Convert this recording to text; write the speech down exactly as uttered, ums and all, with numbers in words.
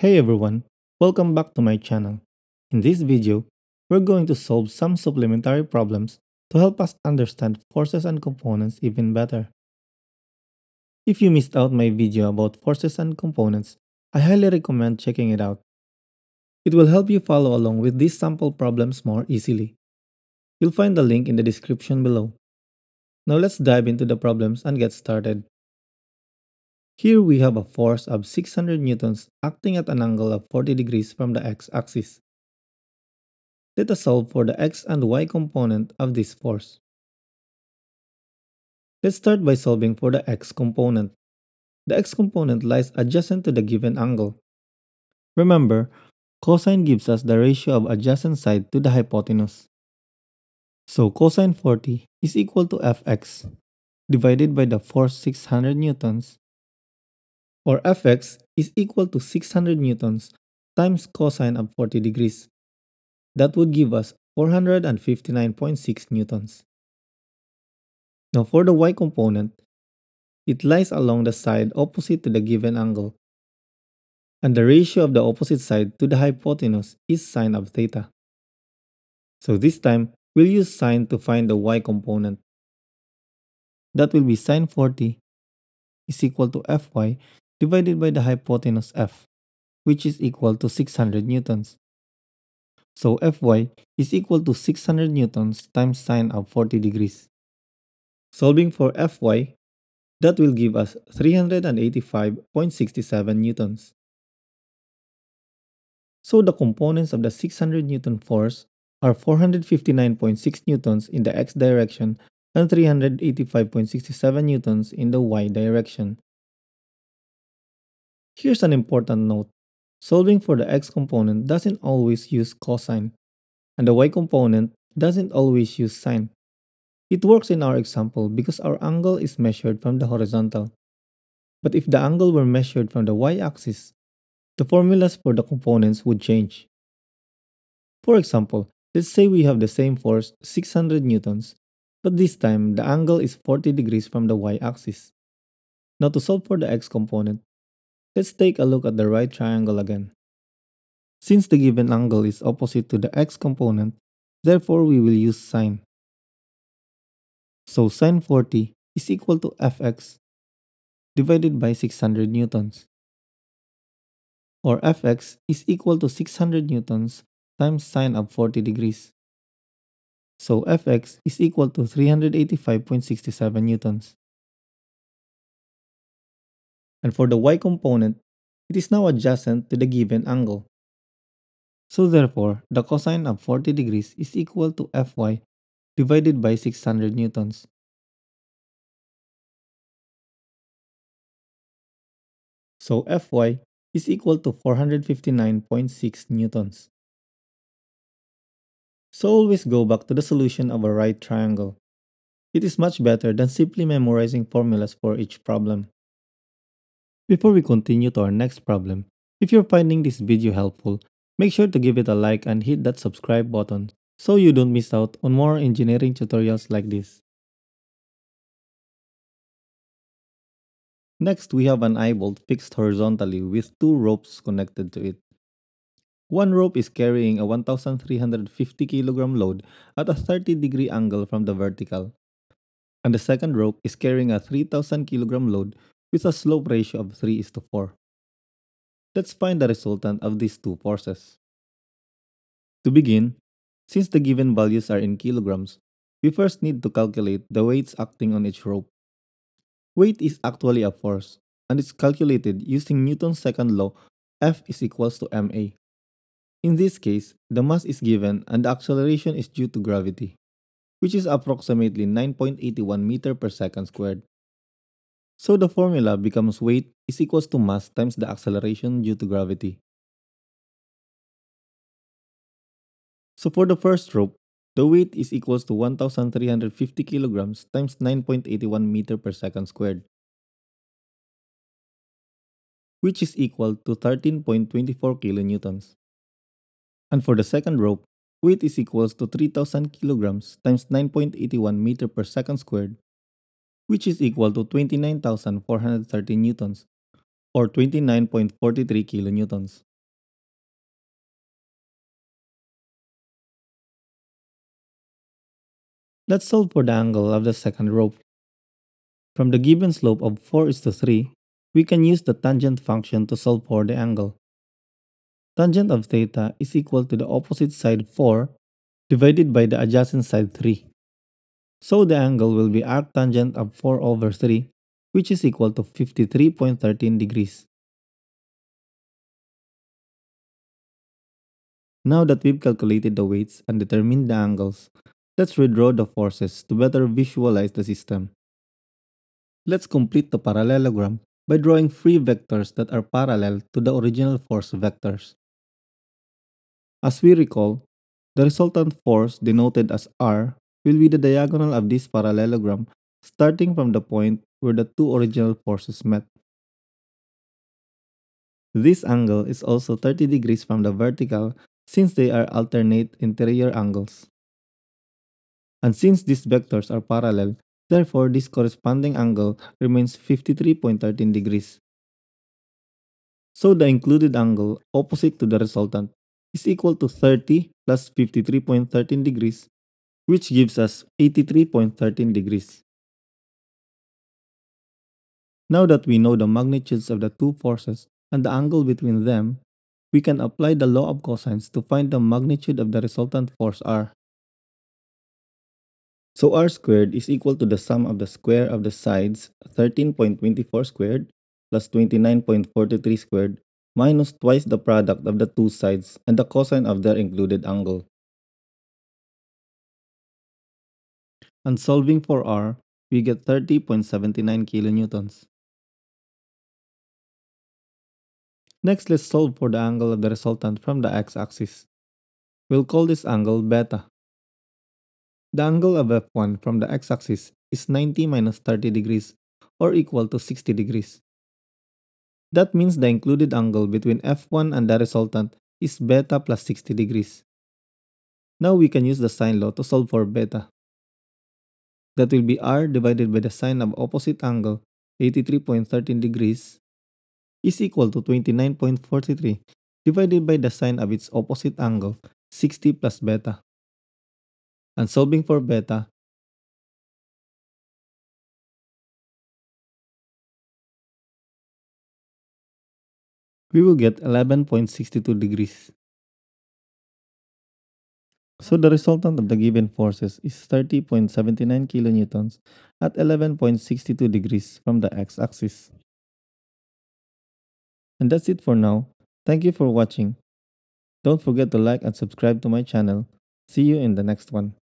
Hey everyone, welcome back to my channel. In this video, we're going to solve some supplementary problems to help us understand forces and components even better. If you missed out my video about forces and components, I highly recommend checking it out. It will help you follow along with these sample problems more easily. You'll find the link in the description below. Now let's dive into the problems and get started. Here we have a force of six hundred newtons acting at an angle of forty degrees from the x-axis. Let us solve for the x and y component of this force. Let's start by solving for the x component. The x component lies adjacent to the given angle. Remember, cosine gives us the ratio of adjacent side to the hypotenuse. So cosine forty is equal to Fx divided by the force six hundred newtons. Or Fx is equal to six hundred newtons times cosine of forty degrees. That would give us four hundred fifty-nine point six newtons. Now for the y component, it lies along the side opposite to the given angle. And the ratio of the opposite side to the hypotenuse is sine of theta. So this time, we'll use sine to find the y component. That will be sine forty is equal to Fy divided by the hypotenuse f, which is equal to six hundred newtons. So Fy is equal to six hundred newtons times sine of forty degrees. Solving for Fy, that will give us three hundred eighty-five point six seven newtons. So the components of the six hundred newton force are four hundred fifty-nine point six newtons in the x direction and three hundred eighty-five point six seven newtons in the y direction. Here's an important note. Solving for the x component doesn't always use cosine, and the y component doesn't always use sine. It works in our example because our angle is measured from the horizontal. But if the angle were measured from the y-axis, the formulas for the components would change. For example, let's say we have the same force, six hundred newtons, but this time the angle is forty degrees from the y-axis. Now to solve for the x component, let's take a look at the right triangle again. Since the given angle is opposite to the x component, therefore we will use sine. So sine forty is equal to Fx divided by six hundred newtons. Or Fx is equal to six hundred newtons times sine of forty degrees. So Fx is equal to three hundred eighty-five point six seven newtons. And for the y component, it is now adjacent to the given angle. So therefore, the cosine of forty degrees is equal to Fy divided by six hundred newtons. So Fy is equal to four hundred fifty-nine point six newtons. So always go back to the solution of a right triangle. It is much better than simply memorizing formulas for each problem. Before we continue to our next problem, if you're finding this video helpful, make sure to give it a like and hit that subscribe button so you don't miss out on more engineering tutorials like this. Next, we have an eye bolt fixed horizontally with two ropes connected to it. One rope is carrying a one thousand three hundred fifty kilogram load at a thirty degree angle from the vertical. And the second rope is carrying a three thousand kilogram load with a slope ratio of three is to four. Let's find the resultant of these two forces. To begin, since the given values are in kilograms, we first need to calculate the weights acting on each rope. Weight is actually a force, and it's calculated using Newton's second law, F is equals to ma. In this case, the mass is given and the acceleration is due to gravity, which is approximately nine point eight one meters per second squared. So the formula becomes weight is equals to mass times the acceleration due to gravity. So for the first rope, the weight is equals to one thousand three hundred fifty kilograms times nine point eight one meters per second squared, which is equal to thirteen point two four kilonewtons. And for the second rope, weight is equals to three thousand kilograms times nine point eight one meters per second squared, which is equal to twenty-nine thousand four hundred thirty newtons, or twenty-nine point four three kilonewtons. Let's solve for the angle of the second rope. From the given slope of four is to three, we can use the tangent function to solve for the angle. Tangent of theta is equal to the opposite side four divided by the adjacent side three. So the angle will be arctangent of four over three, which is equal to fifty-three point one three degrees. Now that we've calculated the weights and determined the angles, let's redraw the forces to better visualize the system. Let's complete the parallelogram by drawing free vectors that are parallel to the original force vectors. As we recall, the resultant force, denoted as R, will be the diagonal of this parallelogram starting from the point where the two original forces met. This angle is also thirty degrees from the vertical, since they are alternate interior angles. And since these vectors are parallel, therefore this corresponding angle remains fifty-three point one three degrees. So the included angle opposite to the resultant is equal to thirty plus fifty-three point one three degrees, which gives us eighty-three point one three degrees. Now that we know the magnitudes of the two forces and the angle between them, we can apply the law of cosines to find the magnitude of the resultant force R. So R squared is equal to the sum of the square of the sides thirteen point two four squared plus twenty-nine point four three squared minus twice the product of the two sides and the cosine of their included angle. And solving for R, we get thirty point seven nine kilonewtons. Next, let's solve for the angle of the resultant from the x-axis. We'll call this angle beta. The angle of F one from the x-axis is ninety minus thirty degrees, or equal to sixty degrees. That means the included angle between F one and the resultant is beta plus sixty degrees. Now we can use the sine law to solve for beta. That will be R divided by the sine of opposite angle, eighty-three point one three degrees, is equal to twenty-nine point four three divided by the sine of its opposite angle, sixty plus beta. And solving for beta, we will get eleven point six two degrees. So the resultant of the given forces is thirty point seven nine kilonewtons at eleven point six two degrees from the x-axis. And that's it for now. Thank you for watching. Don't forget to like and subscribe to my channel. See you in the next one.